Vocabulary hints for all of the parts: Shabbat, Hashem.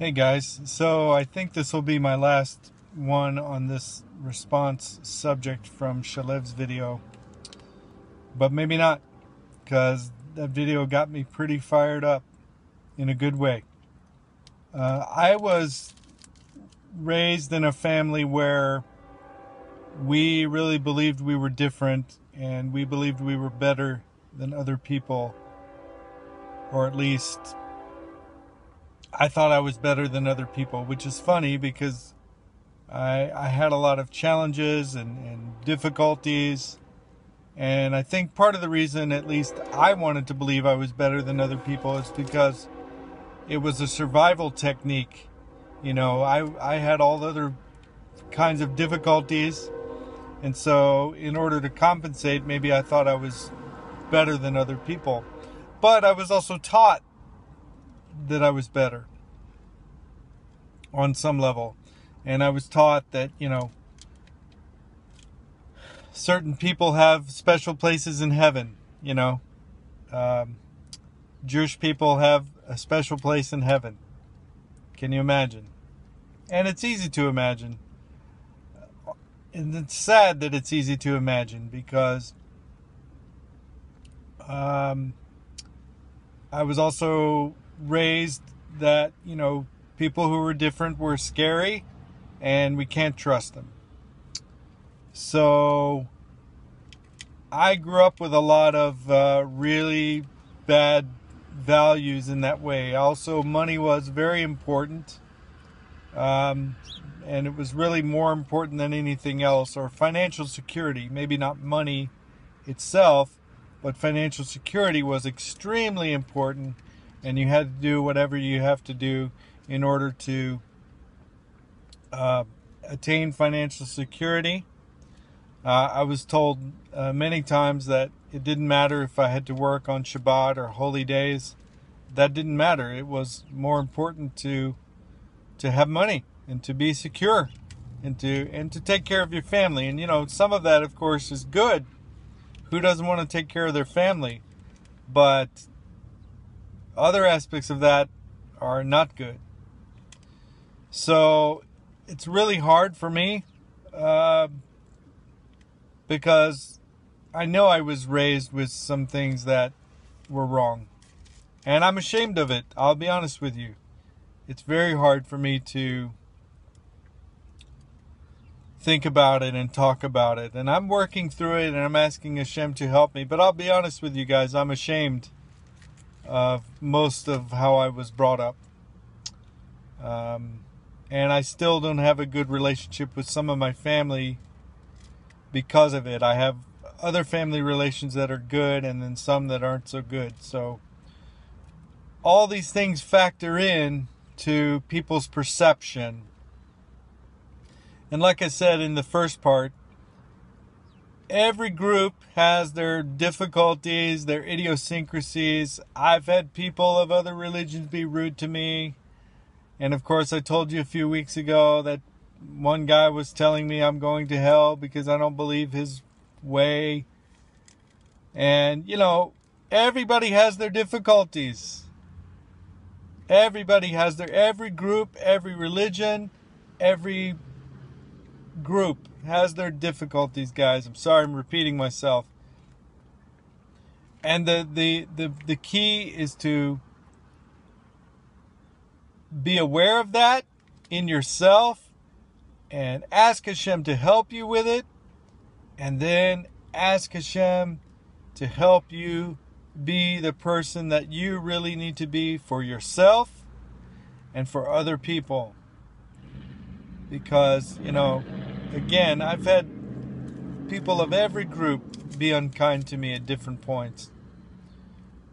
Hey guys, so I think this will be my last one on this response subject from Shalev's video, but maybe not, because that video got me pretty fired up in a good way. I was raised in a family where we really believed we were different, and we believed we were better than other people, or at least I thought I was better than other people, which is funny because I had a lot of challenges and difficulties. And I think part of the reason, at least I wanted to believe I was better than other people, is because it was a survival technique. You know, I had all the other kinds of difficulties. And so in order to compensate, maybe I thought I was better than other people. But I was also taught that I was better on some level, and I was taught that, you know, certain people have special places in heaven. You know, Jewish people have a special place in heaven. Can you imagine? And it's easy to imagine, and it's sad that it's easy to imagine, because I was also raised that, you know, people who were different were scary and we can't trust them. So I grew up with a lot of really bad values in that way. Also, money was very important, and it was really more important than anything else, or financial security. Maybe not money itself, but financial security was extremely important. And you had to do whatever you have to do in order to attain financial security. I was told many times that it didn't matter if I had to work on Shabbat or holy days. That didn't matter. It was more important to have money and to be secure and to take care of your family. And, you know, some of that, of course, is good. Who doesn't want to take care of their family? But other aspects of that are not good. So it's really hard for me because I know I was raised with some things that were wrong, and I'm ashamed of it. I'll be honest with you. It's very hard for me to think about it and talk about it, and I'm working through it, and I'm asking Hashem to help me. But I'll be honest with you guys, I'm ashamed of most of how I was brought up, and I still don't have a good relationship with some of my family because of it. I have other family relations that are good, and then some that aren't so good. So all these things factor in to people's perception. And like I said in the first part, every group has their difficulties, their idiosyncrasies. I've had people of other religions be rude to me. And of course, I told you a few weeks ago that one guy was telling me I'm going to hell because I don't believe his way. And, you know, everybody has their difficulties. Everybody has their, every group, every religion, every group has their difficulties, guys. I'm sorry I'm repeating myself. And the key is to be aware of that in yourself and ask Hashem to help you with it, and then ask Hashem to help you be the person that you really need to be for yourself and for other people. Because, you know, again, I've had people of every group be unkind to me at different points.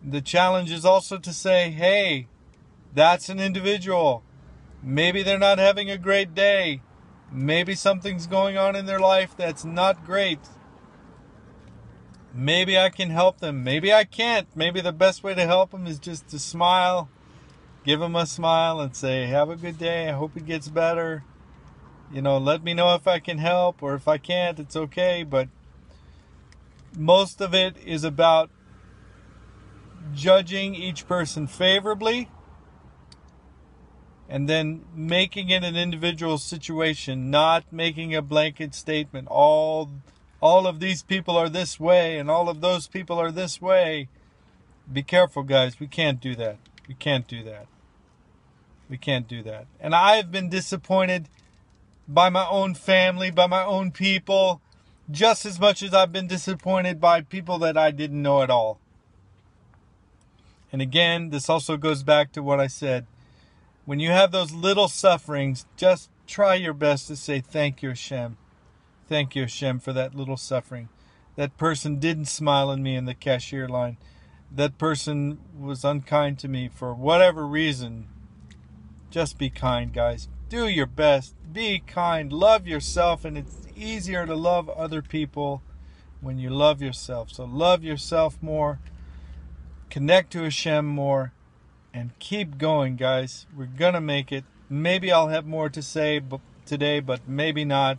The challenge is also to say, hey, that's an individual. Maybe they're not having a great day. Maybe something's going on in their life that's not great. Maybe I can help them. Maybe I can't. Maybe the best way to help them is just to smile, give them a smile and say, have a good day. I hope it gets better. You know, let me know if I can help, or if I can't, it's okay. But most of it is about judging each person favorably and then making it an individual situation, not making a blanket statement. All of these people are this way, and all of those people are this way. Be careful, guys. We can't do that. We can't do that. We can't do that. And I've been disappointed by my own family, by my own people, just as much as I've been disappointed by people that I didn't know at all. And again, this also goes back to what I said. When you have those little sufferings, just try your best to say, thank you, Hashem. Thank you, Hashem, for that little suffering. That person didn't smile at me in the cashier line. That person was unkind to me for whatever reason. Just be kind, guys. Do your best. Be kind. Love yourself, and it's easier to love other people when you love yourself. So love yourself more. Connect to Hashem more, and keep going, guys. We're going to make it. Maybe I'll have more to say today, but maybe not.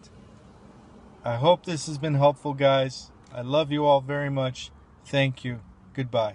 I hope this has been helpful, guys. I love you all very much. Thank you. Goodbye.